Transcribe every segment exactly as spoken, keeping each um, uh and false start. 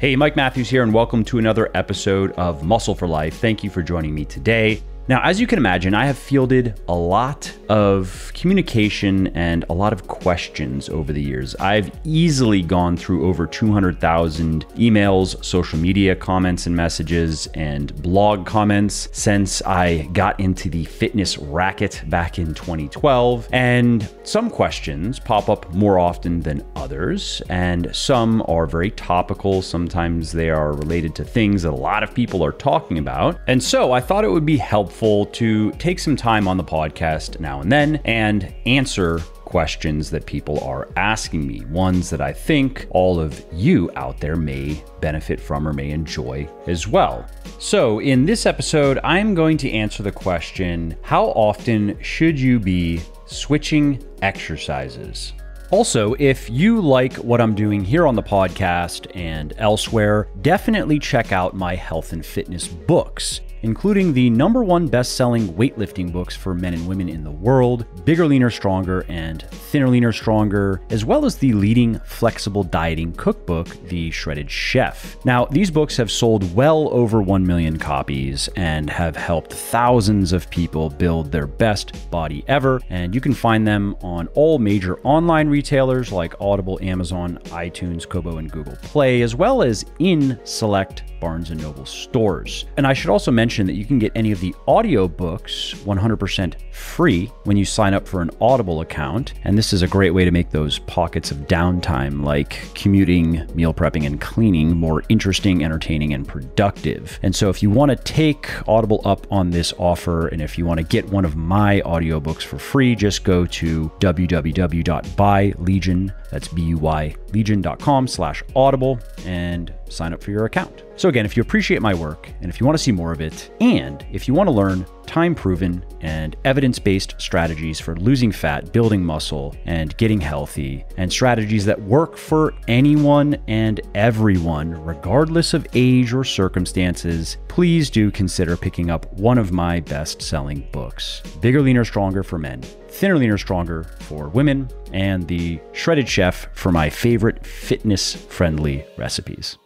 Hey, Mike Matthews here, and welcome to another episode of Muscle for Life. Thank you for joining me today. Now, as you can imagine, I have fielded a lot of communication and a lot of questions over the years. I've easily gone through over two hundred thousand emails, social media comments and messages, and blog comments since I got into the fitness racket back in twenty twelve. And some questions pop up more often than others, and some are very topical. Sometimes they are related to things that a lot of people are talking about. And so I thought it would be helpful to take some time on the podcast now and then and answer questions that people are asking me, ones that I think all of you out there may benefit from or may enjoy as well. So in this episode, I'm going to answer the question, how often should you be switching exercises? Also, if you like what I'm doing here on the podcast and elsewhere, definitely check out my health and fitness books, including the number one best-selling weightlifting books for men and women in the world, Bigger, Leaner, Stronger, and Thinner, Leaner, Stronger, as well as the leading flexible dieting cookbook, The Shredded Chef. Now, these books have sold well over one million copies and have helped thousands of people build their best body ever, and you can find them on all major online retailers like Audible, Amazon, iTunes, Kobo, and Google Play, as well as in select Barnes and Noble stores. And I should also mention that you can get any of the audiobooks one hundred percent free when you sign up for an Audible account. And this is a great way to make those pockets of downtime like commuting, meal prepping, and cleaning more interesting, entertaining, and productive. And so if you want to take Audible up on this offer, and if you want to get one of my audiobooks for free, just go to w w w dot buy legion, that's B U Y, legion dot com slash audible, and sign up for your account. So again, if you appreciate my work and if you want to see more of it, and if you want to learn time-proven and evidence-based strategies for losing fat, building muscle, and getting healthy, and strategies that work for anyone and everyone, regardless of age or circumstances, please do consider picking up one of my best-selling books, Bigger, Leaner, Stronger for men, Thinner, Leaner, Stronger for women, and The Shredded Chef for my favorite fitness-friendly recipes.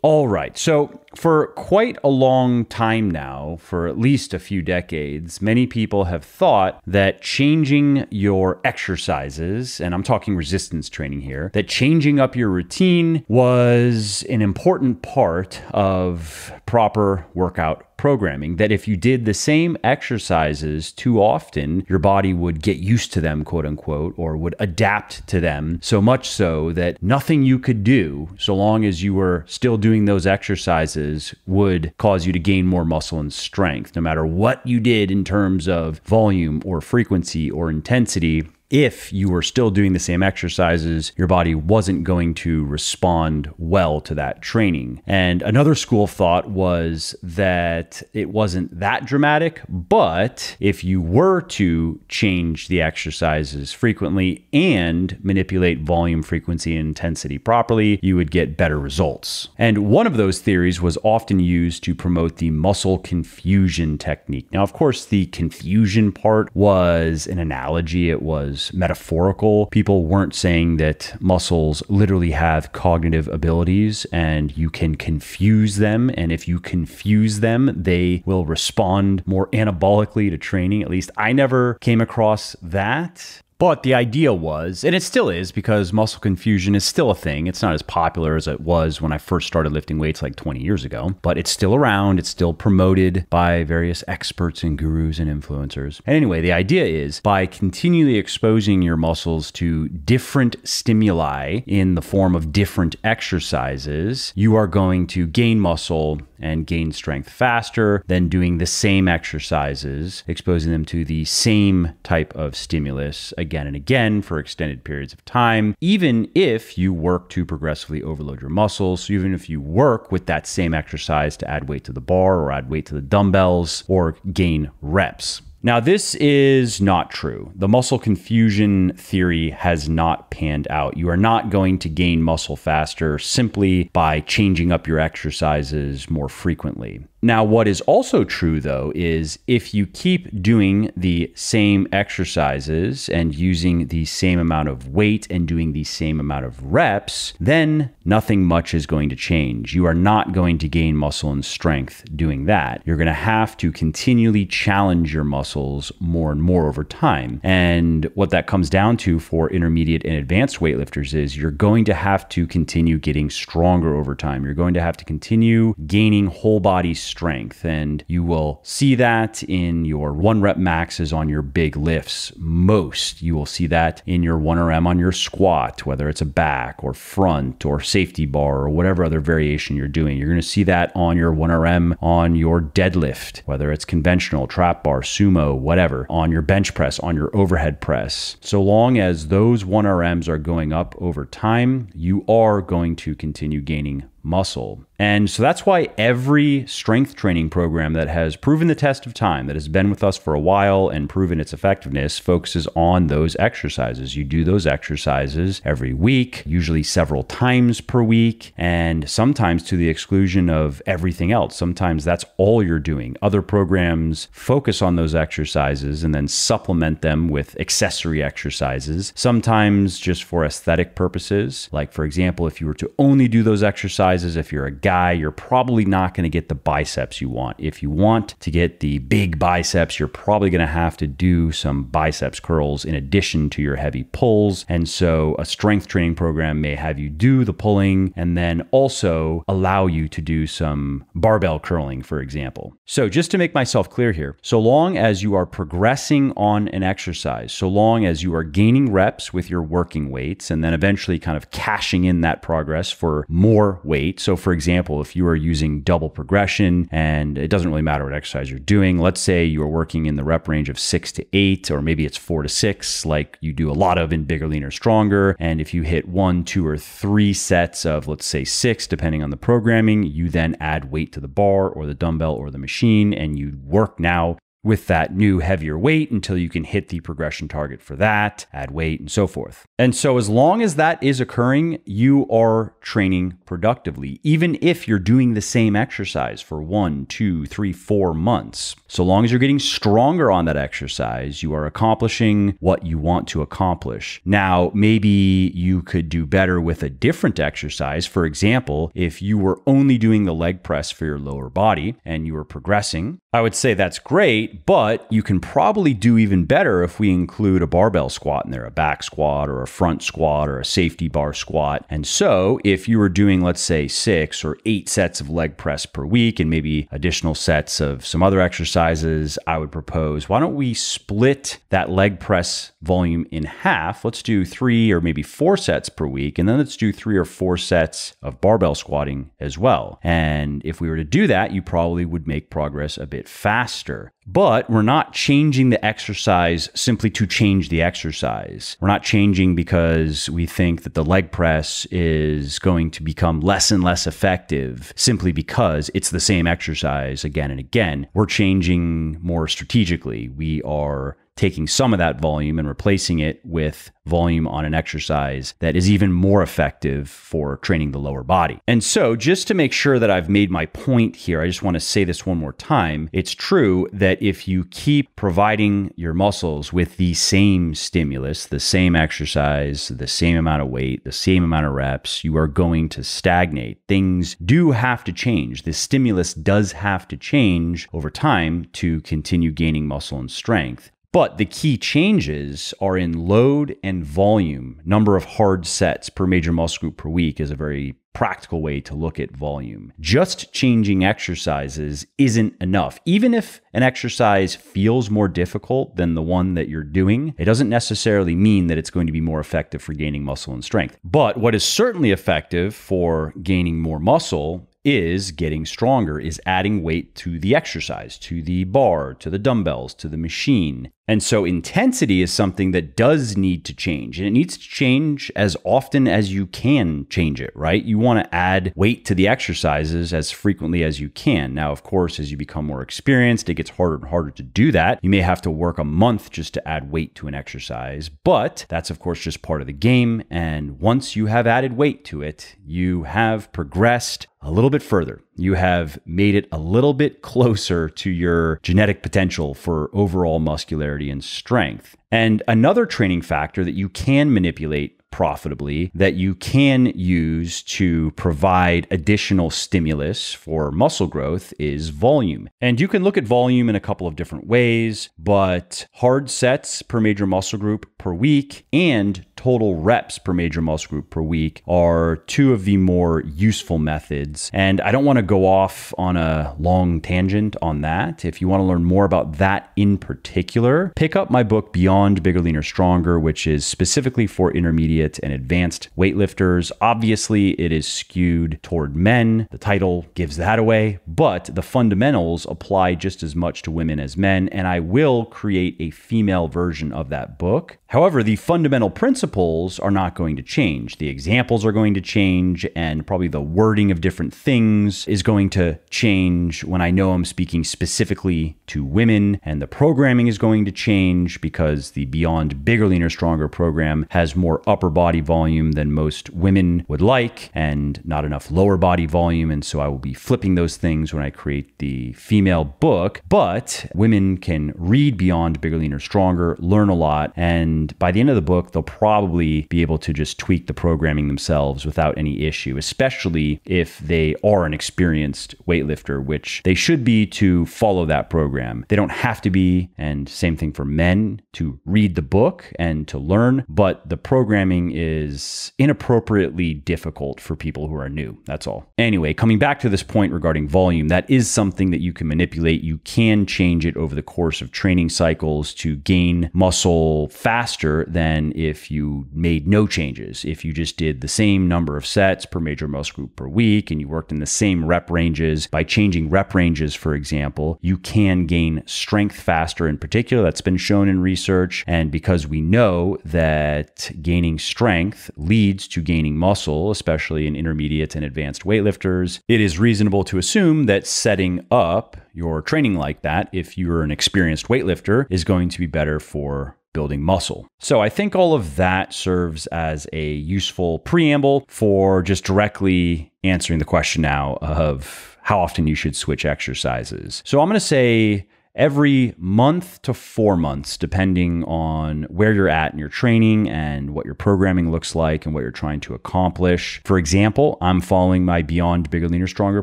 All right, so for quite a long time now, for at least a few decades, many people have thought that changing your exercises, and I'm talking resistance training here, that changing up your routine was an important part of proper workout programming, that if you did the same exercises too often, your body would get used to them, quote unquote, or would adapt to them so much so that nothing you could do, so long as you were still doing those exercises, would cause you to gain more muscle and strength, no matter what you did in terms of volume or frequency or intensity. If you were still doing the same exercises, your body wasn't going to respond well to that training. And another school of thought was that it wasn't that dramatic, but if you were to change the exercises frequently and manipulate volume, frequency, and intensity properly, you would get better results. And one of those theories was often used to promote the muscle confusion technique. Now, of course, the confusion part was an analogy. It was metaphorical. People weren't saying that muscles literally have cognitive abilities and you can confuse them. And if you confuse them, they will respond more anabolically to training. At least I never came across that. But the idea was, and it still is because muscle confusion is still a thing. It's not as popular as it was when I first started lifting weights like twenty years ago, but it's still around. It's still promoted by various experts and gurus and influencers. And anyway, the idea is by continually exposing your muscles to different stimuli in the form of different exercises, you are going to gain muscle and gain strength faster than doing the same exercises, exposing them to the same type of stimulus again and again for extended periods of time, even if you work to progressively overload your muscles. So even if you work with that same exercise to add weight to the bar or add weight to the dumbbells or gain reps. Now, this is not true. The muscle confusion theory has not panned out. You are not going to gain muscle faster simply by changing up your exercises more frequently. Now, what is also true, though, is if you keep doing the same exercises and using the same amount of weight and doing the same amount of reps, then nothing much is going to change. You are not going to gain muscle and strength doing that. You're going to have to continually challenge your muscles more and more over time. And what that comes down to for intermediate and advanced weightlifters is you're going to have to continue getting stronger over time. You're going to have to continue gaining whole body strength. strength. And you will see that in your one rep maxes on your big lifts most. You will see that in your one R M on your squat, whether it's a back or front or safety bar or whatever other variation you're doing. You're going to see that on your one R M on your deadlift, whether it's conventional, trap bar, sumo, whatever, on your bench press, on your overhead press. So long as those one R Ms are going up over time, you are going to continue gaining muscle. And so that's why every strength training program that has proven the test of time, that has been with us for a while and proven its effectiveness, focuses on those exercises. You do those exercises every week, usually several times per week, and sometimes to the exclusion of everything else. Sometimes that's all you're doing. Other programs focus on those exercises and then supplement them with accessory exercises, sometimes just for aesthetic purposes. Like, for example, if you were to only do those exercises, if you're a guy, you're probably not going to get the biceps you want. If you want to get the big biceps, you're probably going to have to do some biceps curls in addition to your heavy pulls. And so a strength training program may have you do the pulling and then also allow you to do some barbell curling, for example. So just to make myself clear here, so long as you are progressing on an exercise, so long as you are gaining reps with your working weights and then eventually kind of cashing in that progress for more weight. So for example, if you are using double progression, and it doesn't really matter what exercise you're doing, let's say you're working in the rep range of six to eight, or maybe it's four to six, like you do a lot of in Bigger, Leaner, Stronger. And if you hit one, two, or three sets of, let's say six, depending on the programming, you then add weight to the bar or the dumbbell or the machine, and you work now with that new heavier weight until you can hit the progression target for that, add weight, and so forth. And so as long as that is occurring, you are training productively, even if you're doing the same exercise for one, two, three, four months. So long as you're getting stronger on that exercise, you are accomplishing what you want to accomplish. Now, maybe you could do better with a different exercise. For example, if you were only doing the leg press for your lower body and you were progressing, I would say that's great, but you can probably do even better if we include a barbell squat in there, a back squat or a front squat or a safety bar squat. And so if you were doing, let's say, six or eight sets of leg press per week and maybe additional sets of some other exercises, I would propose, why don't we split that leg press volume in half? Let's do three or maybe four sets per week. And then let's do three or four sets of barbell squatting as well. And if we were to do that, you probably would make progress a bit faster. But we're not changing the exercise simply to change the exercise. We're not changing because we think that the leg press is going to become less and less effective simply because it's the same exercise again and again. We're changing more strategically. We are taking some of that volume and replacing it with volume on an exercise that is even more effective for training the lower body. And so just to make sure that I've made my point here, I just want to say this one more time. It's true that if you keep providing your muscles with the same stimulus, the same exercise, the same amount of weight, the same amount of reps, you are going to stagnate. Things do have to change. The stimulus does have to change over time to continue gaining muscle and strength. But the key changes are in load and volume. Number of hard sets per major muscle group per week is a very practical way to look at volume. Just changing exercises isn't enough. Even if an exercise feels more difficult than the one that you're doing, it doesn't necessarily mean that it's going to be more effective for gaining muscle and strength. But what is certainly effective for gaining more muscle is getting stronger, is adding weight to the exercise, to the bar, to the dumbbells, to the machine. And so intensity is something that does need to change, and it needs to change as often as you can change it, right? You want to add weight to the exercises as frequently as you can. Now, of course, as you become more experienced, it gets harder and harder to do that. You may have to work a month just to add weight to an exercise, but that's, of course, just part of the game. And once you have added weight to it, you have progressed a little bit further. you have made it a little bit closer to your genetic potential for overall muscularity and strength. And another training factor that you can manipulate profitably, that you can use to provide additional stimulus for muscle growth, is volume. And you can look at volume in a couple of different ways, but hard sets per major muscle group per week and total reps per major muscle group per week are two of the more useful methods. And I don't want to go off on a long tangent on that. If you want to learn more about that in particular, pick up my book, Beyond Bigger, Leaner, Stronger, which is specifically for intermediate and advanced weightlifters. Obviously, it is skewed toward men. The title gives that away, but the fundamentals apply just as much to women as men. And I will create a female version of that book. However, the fundamental principles Principles are not going to change. The examples are going to change, and probably the wording of different things is going to change when I know I'm speaking specifically to women, and the programming is going to change because the Beyond Bigger, Leaner, Stronger program has more upper body volume than most women would like and not enough lower body volume. And so I will be flipping those things when I create the female book, but women can read Beyond Bigger, Leaner, Stronger, learn a lot, and by the end of the book, they'll probably probably be able to just tweak the programming themselves without any issue, especially if they are an experienced weightlifter, which they should be to follow that program. They don't have to be, and same thing for men, to read the book and to learn, but the programming is inappropriately difficult for people who are new. That's all. Anyway, coming back to this point regarding volume, that is something that you can manipulate. You can change it over the course of training cycles to gain muscle faster than if you you made no changes. If you just did the same number of sets per major muscle group per week and you worked in the same rep ranges, by changing rep ranges, for example, you can gain strength faster in particular. That's been shown in research. And because we know that gaining strength leads to gaining muscle, especially in intermediate and advanced weightlifters, it is reasonable to assume that setting up your training like that, if you're an experienced weightlifter, is going to be better for building muscle. So I think all of that serves as a useful preamble for just directly answering the question now of how often you should switch exercises. So I'm going to say every month to four months, depending on where you're at in your training and what your programming looks like and what you're trying to accomplish. For example, I'm following my Beyond Bigger, Leaner, Stronger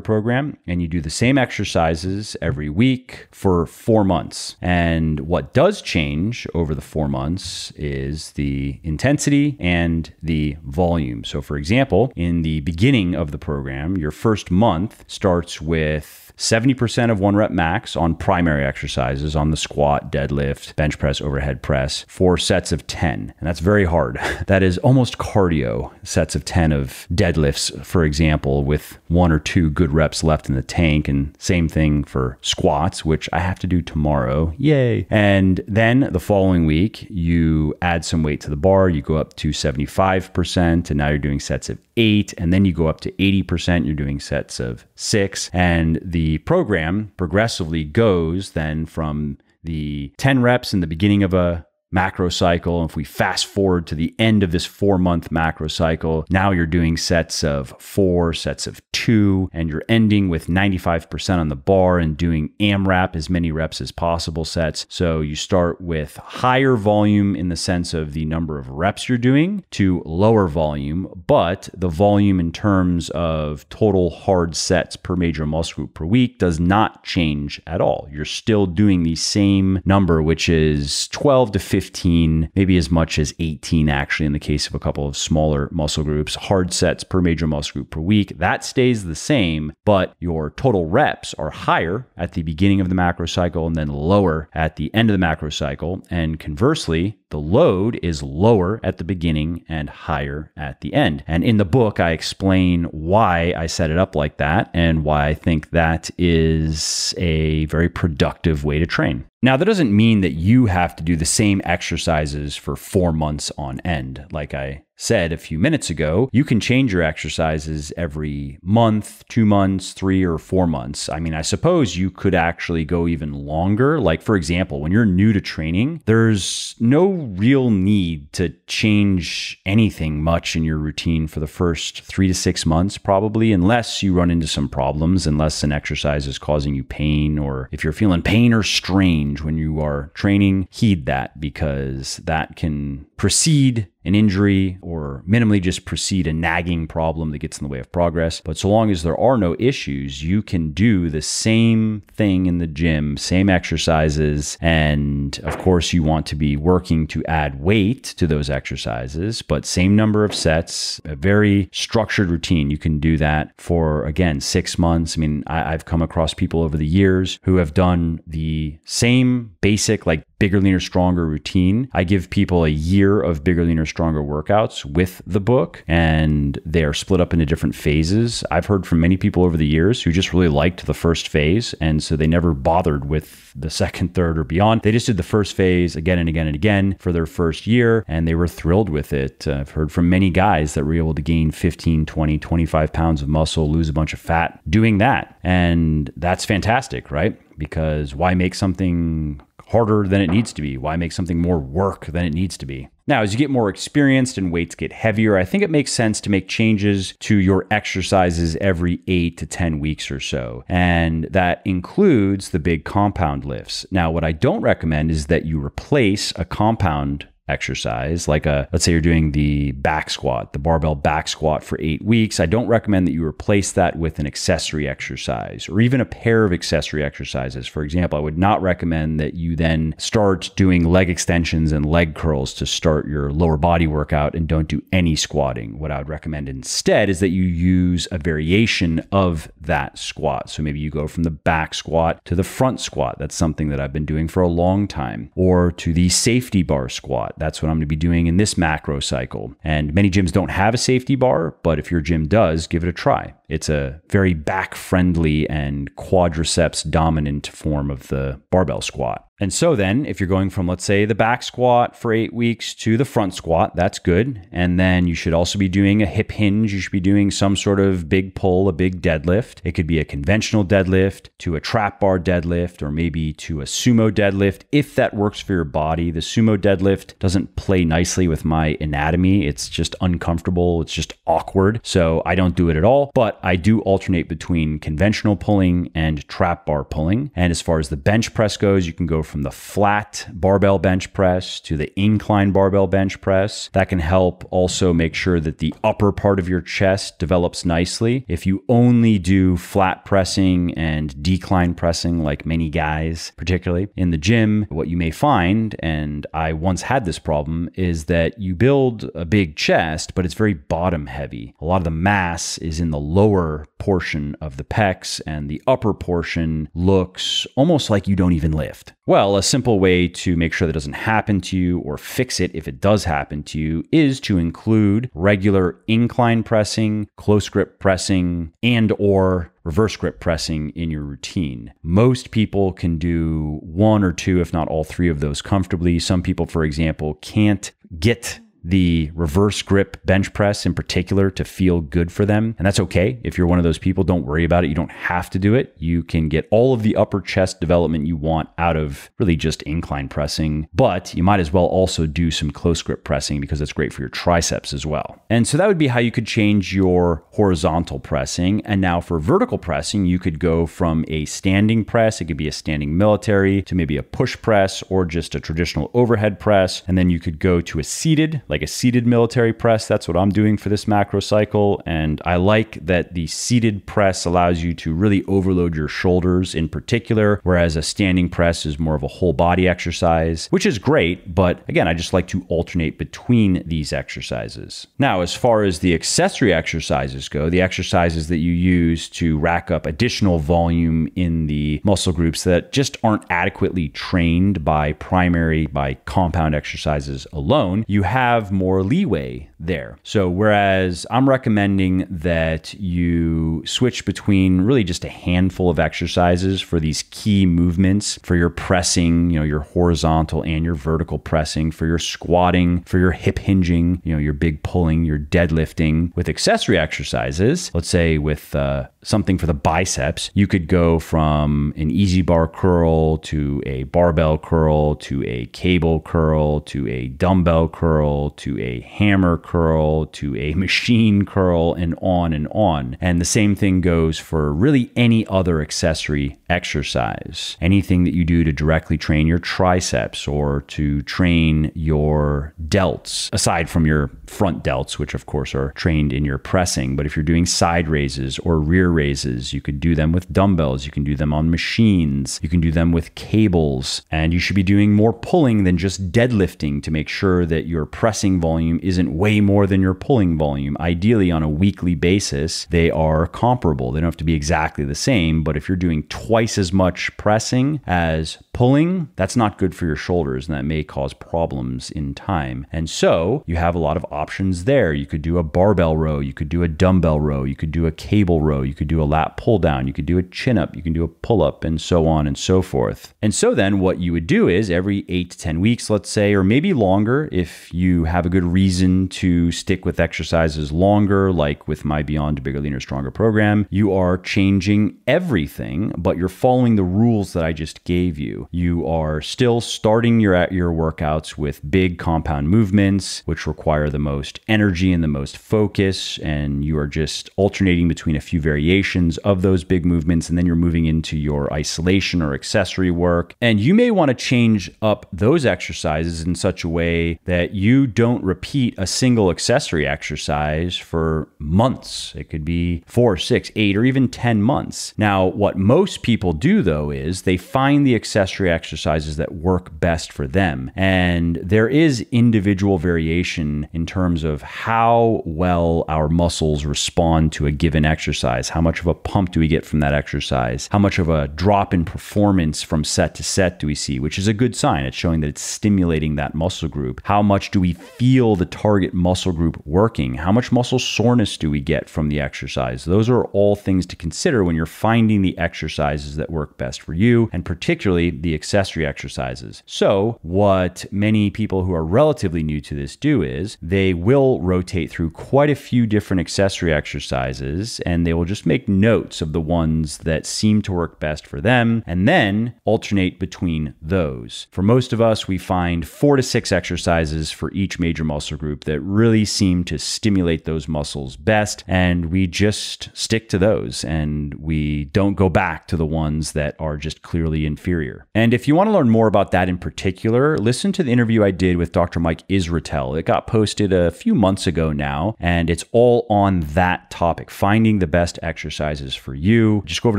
program, and you do the same exercises every week for four months. And what does change over the four months is the intensity and the volume. So for example, in the beginning of the program, your first month starts with seventy percent of one rep max on primary exercises, on the squat, deadlift, bench press, overhead press, for sets of ten. And that's very hard. That is almost cardio, sets of ten of deadlifts, for example, with one or two good reps left in the tank. And same thing for squats, which I have to do tomorrow. Yay. And then the following week, you add some weight to the bar, you go up to seventy-five percent, and now you're doing sets of eight. And then you go up to eighty percent, you're doing sets of six. And the The program progressively goes then from the ten reps in the beginning of a macro cycle. And if we fast forward to the end of this four month macro cycle, now you're doing sets of four, sets of two, and you're ending with ninety-five percent on the bar and doing AMRAP, as many reps as possible sets. So you start with higher volume in the sense of the number of reps you're doing to lower volume, but the volume in terms of total hard sets per major muscle group per week does not change at all. You're still doing the same number, which is twelve to fifteen, maybe as much as eighteen actually in the case of a couple of smaller muscle groups, hard sets per major muscle group per week. That stays the same, but your total reps are higher at the beginning of the macro cycle and then lower at the end of the macro cycle. And conversely, the load is lower at the beginning and higher at the end. And in the book, I explain why I set it up like that and why I think that is a very productive way to train. Now, that doesn't mean that you have to do the same exercises for four months on end, like I said a few minutes ago, you can change your exercises every month, two months, three or four months. I mean, I suppose you could actually go even longer. Like, for example, when you're new to training, there's no real need to change anything much in your routine for the first three to six months, probably, unless you run into some problems, unless an exercise is causing you pain, or if you're feeling pain or strange when you are training, heed that, because that can precede an injury or minimally just precede a nagging problem that gets in the way of progress. But so long as there are no issues, you can do the same thing in the gym, same exercises. And of course, you want to be working to add weight to those exercises, but same number of sets, a very structured routine. You can do that for, again, six months. I mean, I, I've come across people over the years who have done the same basic, like, Bigger, Leaner, Stronger routine. I give people a year of Bigger, Leaner, Stronger workouts with the book, and they are split up into different phases. I've heard from many people over the years who just really liked the first phase, and so they never bothered with the second, third, or beyond. They just did the first phase again and again and again for their first year, and they were thrilled with it. I've heard from many guys that were able to gain fifteen, twenty, twenty-five pounds of muscle, lose a bunch of fat doing that. And that's fantastic, right? Because why make something harder than it needs to be? Why make something more work than it needs to be? Now, as you get more experienced and weights get heavier, I think it makes sense to make changes to your exercises every eight to ten weeks or so. And that includes the big compound lifts. Now, what I don't recommend is that you replace a compound exercise, like a, let's say you're doing the back squat, the barbell back squat for eight weeks. I don't recommend that you replace that with an accessory exercise or even a pair of accessory exercises. For example, I would not recommend that you then start doing leg extensions and leg curls to start your lower body workout and don't do any squatting. What I would recommend instead is that you use a variation of that squat. So maybe you go from the back squat to the front squat. That's something that I've been doing for a long time, or to the safety bar squat. That's what I'm going to be doing in this macro cycle. And many gyms don't have a safety bar, but if your gym does, give it a try. It's a very back-friendly and quadriceps-dominant form of the barbell squat. And so then, if you're going from, let's say, the back squat for eight weeks to the front squat, that's good. And then you should also be doing a hip hinge. You should be doing some sort of big pull, a big deadlift. It could be a conventional deadlift to a trap bar deadlift, or maybe to a sumo deadlift, if that works for your body. The sumo deadlift doesn't play nicely with my anatomy. It's just uncomfortable. It's just awkward. So I don't do it at all. But I do alternate between conventional pulling and trap bar pulling. And as far as the bench press goes, you can go from the flat barbell bench press to the incline barbell bench press. That can help also make sure that the upper part of your chest develops nicely. If you only do flat pressing and decline pressing, like many guys, particularly in the gym, what you may find, and I once had this problem, is that you build a big chest, but it's very bottom heavy. A lot of the mass is in the lower portion of the pecs, and the upper portion looks almost like you don't even lift. Well, a simple way to make sure that doesn't happen to you, or fix it if it does happen to you, is to include regular incline pressing, close grip pressing, and or reverse grip pressing in your routine. Most people can do one or two, if not all three of those comfortably. Some people, for example, can't get the reverse grip bench press in particular to feel good for them. And that's okay. If you're one of those people, don't worry about it. You don't have to do it. You can get all of the upper chest development you want out of really just incline pressing, but you might as well also do some close grip pressing, because that's great for your triceps as well. And so that would be how you could change your horizontal pressing. And now for vertical pressing, you could go from a standing press, it could be a standing military, to maybe a push press or just a traditional overhead press. And then you could go to a seated, like Like a seated military press. That's what I'm doing for this macro cycle. And I like that the seated press allows you to really overload your shoulders in particular, whereas a standing press is more of a whole body exercise, which is great. But again, I just like to alternate between these exercises. Now, as far as the accessory exercises go, the exercises that you use to rack up additional volume in the muscle groups that just aren't adequately trained by primary, by compound exercises alone, you have have more leeway there. So whereas I'm recommending that you switch between really just a handful of exercises for these key movements, for your pressing, you know, your horizontal and your vertical pressing, for your squatting, for your hip hinging, you know, your big pulling, your deadlifting, with accessory exercises, let's say with uh, something for the biceps, you could go from an easy bar curl to a barbell curl to a cable curl to a dumbbell curl to a hammer curl to a machine curl and on and on. And the same thing goes for really any other accessory exercise. Anything that you do to directly train your triceps or to train your delts, aside from your front delts, which of course are trained in your pressing. But if you're doing side raises or rear raises, you could do them with dumbbells, you can do them on machines, you can do them with cables, and you should be doing more pulling than just deadlifting to make sure that your pressing volume isn't way more than your pulling volume. Ideally, on a weekly basis, they are comparable. They don't have to be exactly the same, but if you're doing twice as much pressing as pulling, that's not good for your shoulders, and that may cause problems in time. And so you have a lot of options there. You could do a barbell row, you could do a dumbbell row, you could do a cable row, you could do a lat pull down, you could do a chin up, you can do a pull up, and so on and so forth. And so then what you would do is every eight to ten weeks, let's say, or maybe longer, if you have a good reason to stick with exercises longer, like with my Beyond Bigger, Leaner, Stronger program, you are changing everything, but you're following the rules that I just gave you. You are still starting your, your workouts with big compound movements, which require the most energy and the most focus, and you are just alternating between a few variations of those big movements, and then you're moving into your isolation or accessory work. And you may want to change up those exercises in such a way that you don't repeat a single accessory exercise for months. It could be four, six, eight, or even ten months. Now, what most people do though is they find the accessory exercises that work best for them. And there is individual variation in terms of how well our muscles respond to a given exercise. How much of a pump do we get from that exercise? How much of a drop in performance from set to set do we see, which is a good sign. It's showing that it's stimulating that muscle group. How much do we feel the target muscle group working? How much muscle soreness do we get from the exercise? Those are all things to consider when you're finding the exercises that work best for you, and particularly the accessory exercises. So what many people who are relatively new to this do is they will rotate through quite a few different accessory exercises, and they will just make notes of the ones that seem to work best for them, and then alternate between those. For most of us, we find four to six exercises for each major muscle group that really seem to stimulate those muscles best, and we just stick to those, and we don't go back to the ones that are just clearly inferior. And if you want to learn more about that in particular, listen to the interview I did with Doctor Mike Isratel. It got posted a few months ago now, and it's all on that topic, finding the best exercises for you. Just go over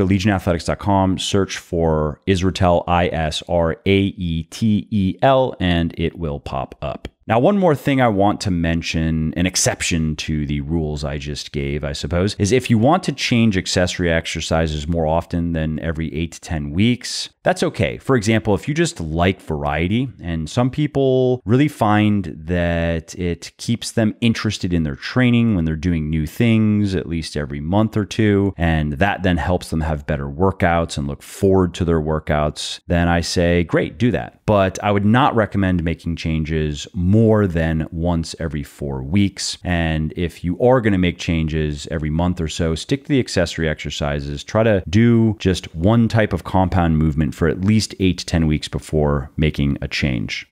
to legion athletics dot com, search for Isratel, I S R A E T E L, and it will pop up. Now, one more thing I want to mention, an exception to the rules I just gave, I suppose, is if you want to change accessory exercises more often than every eight to ten weeks, that's okay. For example, if you just like variety, and some people really find that it keeps them interested in their training when they're doing new things at least every month or two, and that then helps them have better workouts and look forward to their workouts, then I say, great, do that. But I would not recommend making changes more more than once every four weeks. And if you are going to make changes every month or so, stick to the accessory exercises. Try to do just one type of compound movement for at least eight to ten weeks before making a change.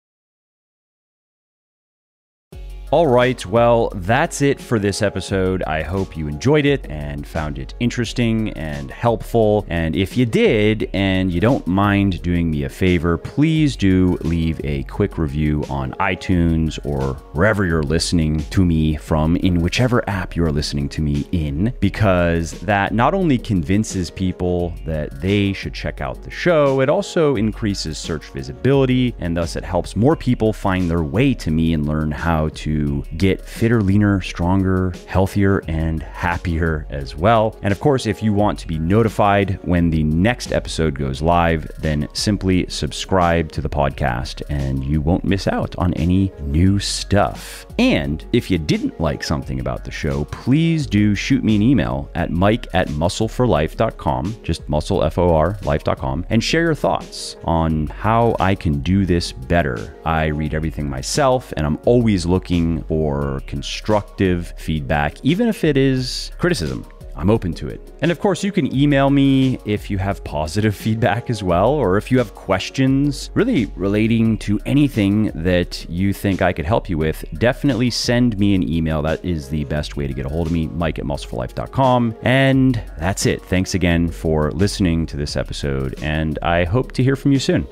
All right, well, that's it for this episode. I hope you enjoyed it and found it interesting and helpful. And if you did, and you don't mind doing me a favor, please do leave a quick review on iTunes or wherever you're listening to me from, in whichever app you're listening to me in, because that not only convinces people that they should check out the show, it also increases search visibility, and thus it helps more people find their way to me and learn how to get fitter, leaner, stronger, healthier, and happier as well. And of course, if you want to be notified when the next episode goes live, then simply subscribe to the podcast and you won't miss out on any new stuff. And if you didn't like something about the show, please do shoot me an email at mike at muscle for life dot com, just muscle, F O R, life dot com, and share your thoughts on how I can do this better. I read everything myself, and I'm always looking for constructive feedback, even if it is criticism. I'm open to it. And of course, you can email me if you have positive feedback as well, or if you have questions really relating to anything that you think I could help you with, definitely send me an email. That is the best way to get a hold of me, mike at muscle for life dot com. And that's it. Thanks again for listening to this episode, and I hope to hear from you soon.